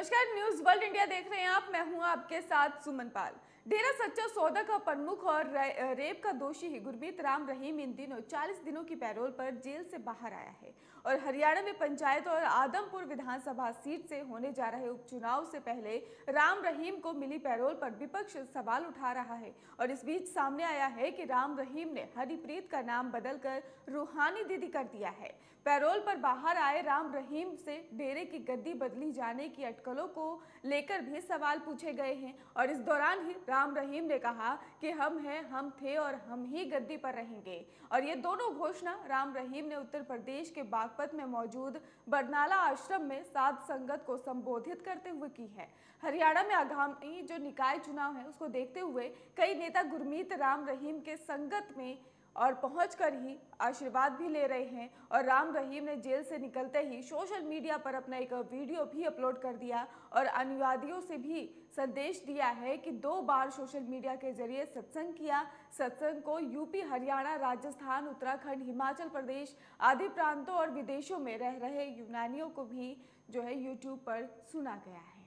नमस्कार, news world India देख रहे हैं आप। मैं हूं आपके साथ सुमन पाल। डेरा सच्चा सौदा का प्रमुख और रेप का दोषी ही गुरमीत राम रहीम इन दिनों 40 दिनों की पैरोल पर जेल से बाहर आया है और हरियाणा में पंचायत और आदमपुर विधानसभा सीट से होने जा रहे उपचुनाव से पहले राम रहीम को मिली पैरोल पर विपक्ष सवाल उठा रहा है। और इस बीच सामने आया है कि राम रहीम ने हरिप्रीत का नाम बदलकर रूहानी दीदी कर दिया है। पैरोल पर बाहर आए राम रहीम से डेरे की गद्दी बदली जाने की अटकलों को लेकर भी सवाल पूछे गए हैं। और इस दौरान ही राम रहीम ने कहा कि हम हैं, हम थे और हम ही गद्दी पर रहेंगे। और ये दोनों घोषणा राम रहीम ने उत्तर प्रदेश के बागपत में मौजूद बरनाला आश्रम में साध संगत को संबोधित करते हुए की है। हरियाणा में आगामी जो निकाय चुनाव है उसको देखते हुए कई नेता गुरमीत राम रहीम के संगत में और पहुंचकर ही आशीर्वाद भी ले रहे हैं। और राम रहीम ने जेल से निकलते ही सोशल मीडिया पर अपना एक वीडियो भी अपलोड कर दिया और अनुवादियों से भी संदेश दिया है कि 2 बार सोशल मीडिया के जरिए सत्संग किया। सत्संग को यूपी, हरियाणा, राजस्थान, उत्तराखंड, हिमाचल प्रदेश आदि प्रांतों और विदेशों में रह रहे यूनानियों को भी जो है यूट्यूब पर सुना गया है।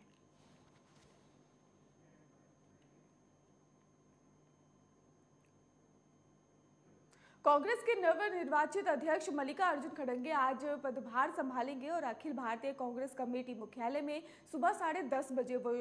कांग्रेस के नवनिर्वाचित अध्यक्ष मल्लिकार्जुन खड़गे आज पदभार संभालेंगे और अखिल भारतीय कांग्रेस कमेटी मुख्यालय में सुबह 10:30 बजे वो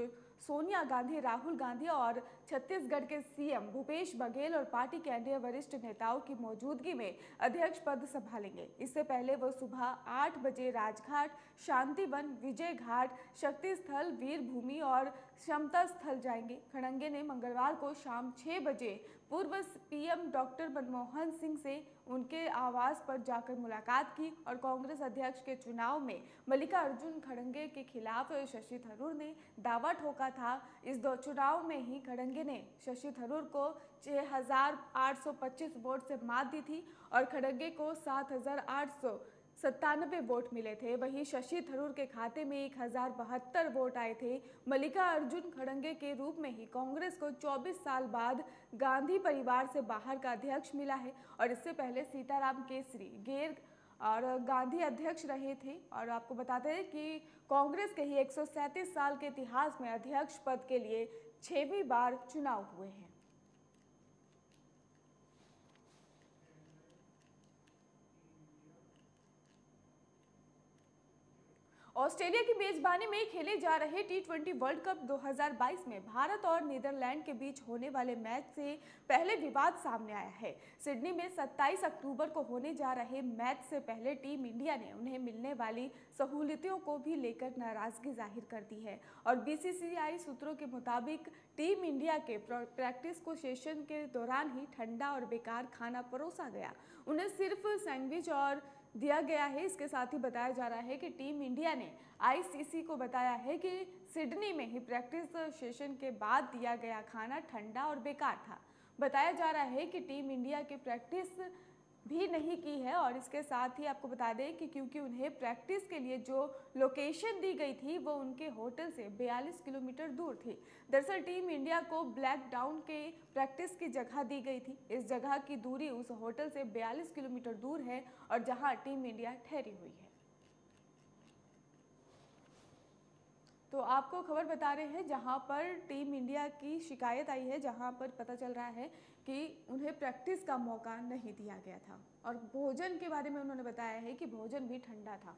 सोनिया गांधी, राहुल गांधी और छत्तीसगढ़ के सीएम भूपेश बघेल और पार्टी के अन्य वरिष्ठ नेताओं की मौजूदगी में अध्यक्ष पद संभालेंगे। इससे पहले वो सुबह 8 बजे राजघाट, शांतिवन, विजय घाट, शक्ति स्थल, वीरभूमि और क्षमता स्थल जाएंगे। खड़गे ने मंगलवार को शाम 6 बजे पूर्व पीएम डॉक्टर मनमोहन सिंह से उनके आवास पर जाकर मुलाकात की और कांग्रेस अध्यक्ष के चुनाव में मल्लिकार्जुन खड़गे के खिलाफ शशि थरूर ने दावा ठोका था। इस दो चुनाव में ही खड़गे ने शशि थरूर को 6,825 वोट से मात दी थी और खड़गे को 7,897 वोट मिले थे। वहीं शशि थरूर के खाते में 1,072 वोट आए थे। मल्लिकार्जुन खड़गे के रूप में ही कांग्रेस को 24 साल बाद गांधी परिवार से बाहर का अध्यक्ष मिला है। और इससे पहले सीताराम केसरी गैर और गांधी अध्यक्ष रहे थे। और आपको बताते हैं कि कांग्रेस के ही 137 साल के इतिहास में अध्यक्ष पद के लिए 6वीं बार चुनाव हुए हैं। ऑस्ट्रेलिया की मेजबानी में खेले जा रहे T20 वर्ल्ड कप 2022 में भारत और नीदरलैंड के बीच होने वाले मैच से पहले विवाद सामने आया है। सिडनी में 27 अक्टूबर को होने जा रहे मैच से पहले टीम इंडिया ने उन्हें मिलने वाली सहूलियतों को भी लेकर नाराजगी जाहिर कर दी है। और बीसीसीआई सूत्रों के मुताबिक टीम इंडिया के प्रैक्टिस को सेशन के दौरान ही ठंडा और बेकार खाना परोसा गया, उन्हें सिर्फ सैंडविच और दिया गया है। इसके साथ ही बताया जा रहा है कि टीम इंडिया ने आईसीसी को बताया है कि सिडनी में ही प्रैक्टिस सेशन के बाद दिया गया खाना ठंडा और बेकार था। बताया जा रहा है कि टीम इंडिया की प्रैक्टिस भी नहीं की है। और इसके साथ ही आपको बता दें कि क्योंकि उन्हें प्रैक्टिस के लिए जो लोकेशन दी गई थी वो उनके होटल से 42 किलोमीटर दूर थी। दरअसल टीम इंडिया को ब्लैक डाउन के प्रैक्टिस की जगह दी गई थी। इस जगह की दूरी उस होटल से 42 किलोमीटर दूर है और जहां टीम इंडिया ठहरी हुई है। तो आपको खबर बता रहे हैं जहां पर टीम इंडिया की शिकायत आई है, जहां पर पता चल रहा है कि उन्हें प्रैक्टिस का मौका नहीं दिया गया था। और भोजन के बारे में उन्होंने बताया है कि भोजन भी ठंडा था।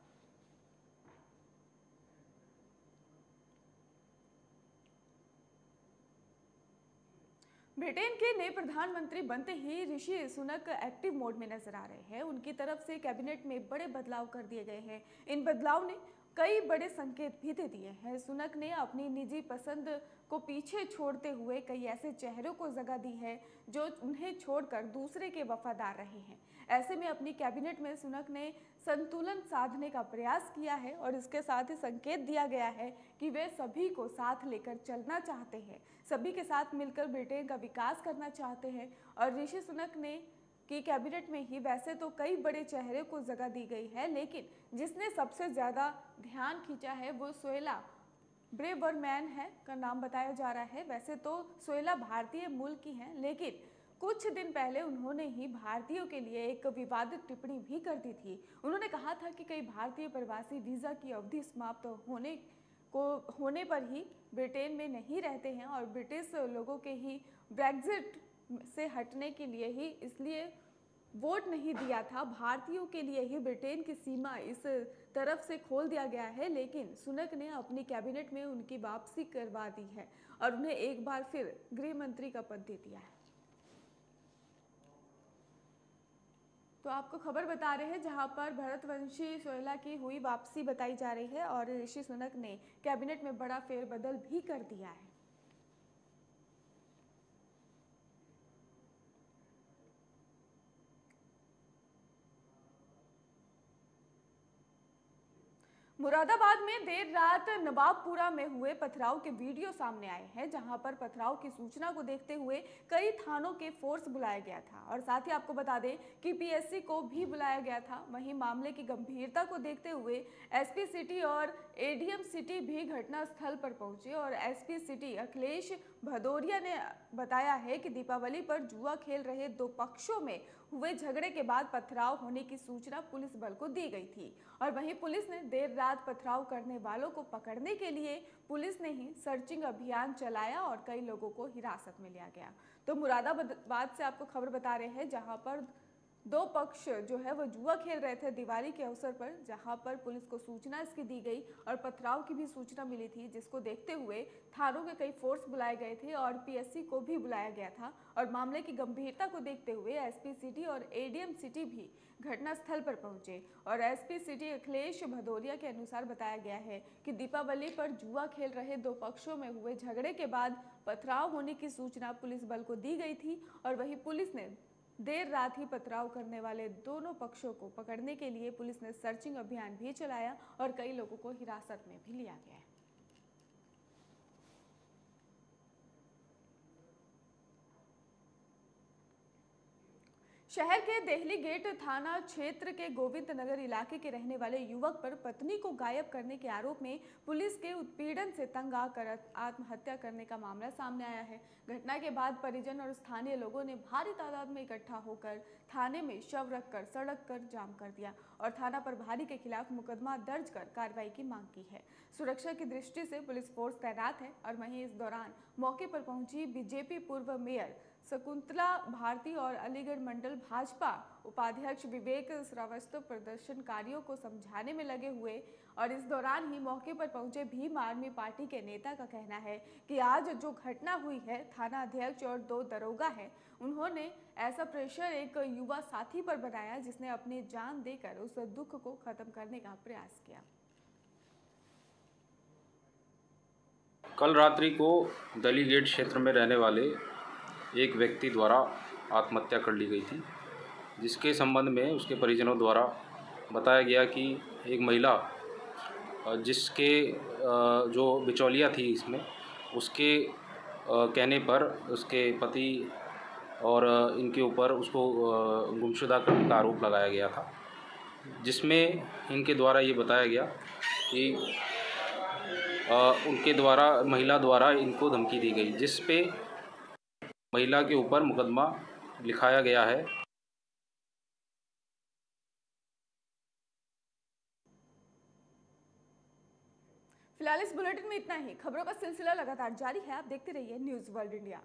ब्रिटेन के नए प्रधानमंत्री बनते ही ऋषि सुनक एक्टिव मोड में नजर आ रहे हैं। उनकी तरफ से कैबिनेट में बड़े बदलाव कर दिए गए हैं। इन बदलाव ने कई बड़े संकेत भी दे दिए हैं। सुनक ने अपनी निजी पसंद को पीछे छोड़ते हुए कई ऐसे चेहरों को जगह दी है जो उन्हें छोड़कर दूसरे के वफादार रहे हैं। ऐसे में अपनी कैबिनेट में सुनक ने संतुलन साधने का प्रयास किया है और इसके साथ ही संकेत दिया गया है कि वे सभी को साथ लेकर चलना चाहते हैं, सभी के साथ मिलकर ब्रिटेन का विकास करना चाहते हैं। और ऋषि सुनक ने कि कैबिनेट में ही वैसे तो कई बड़े चेहरे को जगह दी गई है, लेकिन जिसने सबसे ज़्यादा ध्यान खींचा है वो सोएला ब्रेवरमैन है का नाम बताया जा रहा है। वैसे तो सोएला भारतीय मूल की हैं, लेकिन कुछ दिन पहले उन्होंने ही भारतीयों के लिए एक विवादित टिप्पणी भी कर दी थी। उन्होंने कहा था कि कई भारतीय प्रवासी वीज़ा की अवधि समाप्त होने को होने पर ही ब्रिटेन में नहीं रहते हैं और ब्रिटिश लोगों के ही ब्रेग्जिट से हटने के लिए ही इसलिए वोट नहीं दिया था, भारतीयों के लिए ही ब्रिटेन की सीमा इस तरफ से खोल दिया गया है। लेकिन सुनक ने अपनी कैबिनेट में उनकी वापसी करवा दी है और उन्हें एक बार फिर गृह मंत्री का पद दे दिया है। तो आपको खबर बता रहे हैं जहां पर भारतवंशी सोयला की हुई वापसी बताई जा रही है और ऋषि सुनक ने कैबिनेट में बड़ा फेरबदल भी कर दिया है। मुरादाबाद में देर रात नवाबपुरा में हुए पथराव के वीडियो सामने आए हैं, जहां पर पथराव की सूचना को देखते हुए कई थानों के फोर्स बुलाया गया था और साथ ही आपको बता दें कि पीएससी को भी बुलाया गया था। वहीं मामले की गंभीरता को देखते हुए एसपी सिटी और एडीएम सिटी भी घटनास्थल पर पहुंचे और एसपी सिटी अखिलेश भदौरिया ने बताया है कि दीपावली पर जुआ खेल रहे दो पक्षों में हुए झगड़े के बाद पथराव होने की सूचना पुलिस बल को दी गई थी और वहीं पुलिस ने देर रात पथराव करने वालों को पकड़ने के लिए पुलिस ने ही सर्चिंग अभियान चलाया और कई लोगों को हिरासत में लिया गया। तो मुरादाबाद से आपको खबर बता रहे हैं जहां पर दो पक्ष जो है वो जुआ खेल रहे थे दिवाली के अवसर पर, जहां पर पुलिस को सूचना इसकी दी गई और पथराव की भी सूचना मिली थी, जिसको देखते हुए थानों के कई फोर्स बुलाए गए थे और पीएससी को भी बुलाया गया था और मामले की गंभीरता को देखते हुए एसपी सिटी और एडीएम सिटी भी घटनास्थल पर पहुंचे और एसपी सिटी अखिलेश भदौरिया के अनुसार बताया गया है कि दीपावली पर जुआ खेल रहे दो पक्षों में हुए झगड़े के बाद पथराव होने की सूचना पुलिस बल को दी गई थी और वहीं पुलिस ने देर रात ही पथराव करने वाले दोनों पक्षों को पकड़ने के लिए पुलिस ने सर्चिंग अभियान भी चलाया और कई लोगों को हिरासत में भी लिया गया है। शहर के देहली गेट थाना क्षेत्र के गोविंद नगर इलाके के रहने वाले युवक पर पत्नी को गायब करने के आरोप में पुलिस के उत्पीड़न से तंग आकर आत्महत्या करने का मामला सामने आया है। घटना के बाद परिजन और स्थानीय लोगों ने भारी तादाद में इकट्ठा होकर थाने में शव रखकर सड़क पर जाम कर दिया और थाना प्रभारी के खिलाफ मुकदमा दर्ज कर कार्रवाई की मांग की है। सुरक्षा की दृष्टि से पुलिस फोर्स तैनात है और वहीं इस दौरान मौके पर पहुंची बीजेपी पूर्व मेयर शकुंतला भारती और अलीगढ़ मंडल भाजपा उपाध्यक्ष विवेक श्रीवास्तव प्रदर्शनकारियों को समझाने में लगे हुए और इस दौरान ही मौके पर पहुंचे भीम आर्मी पार्टी के नेता का कहना है कि आज जो घटना हुई है, थाना अध्यक्ष और दो दरोगा हैं उन्होंने ऐसा प्रेशर एक युवा साथी पर बनाया जिसने अपनी जान देकर उस दुख को खत्म करने का प्रयास किया। कल रात्रि को दिल्ली गेट क्षेत्र में रहने वाले एक व्यक्ति द्वारा आत्महत्या कर ली गई थी, जिसके संबंध में उसके परिजनों द्वारा बताया गया कि एक महिला जिसके जो बिचौलिया थी इसमें, उसके कहने पर उसके पति और इनके ऊपर उसको गुमशुदा करने का आरोप लगाया गया था, जिसमें इनके द्वारा ये बताया गया कि उनके द्वारा महिला द्वारा इनको धमकी दी गई, जिस पे महिला के ऊपर मुकदमा लिखाया गया है। फिलहाल इस बुलेटिन में इतना ही। खबरों का सिलसिला लगातार जारी है, आप देखते रहिए न्यूज़ वर्ल्ड इंडिया।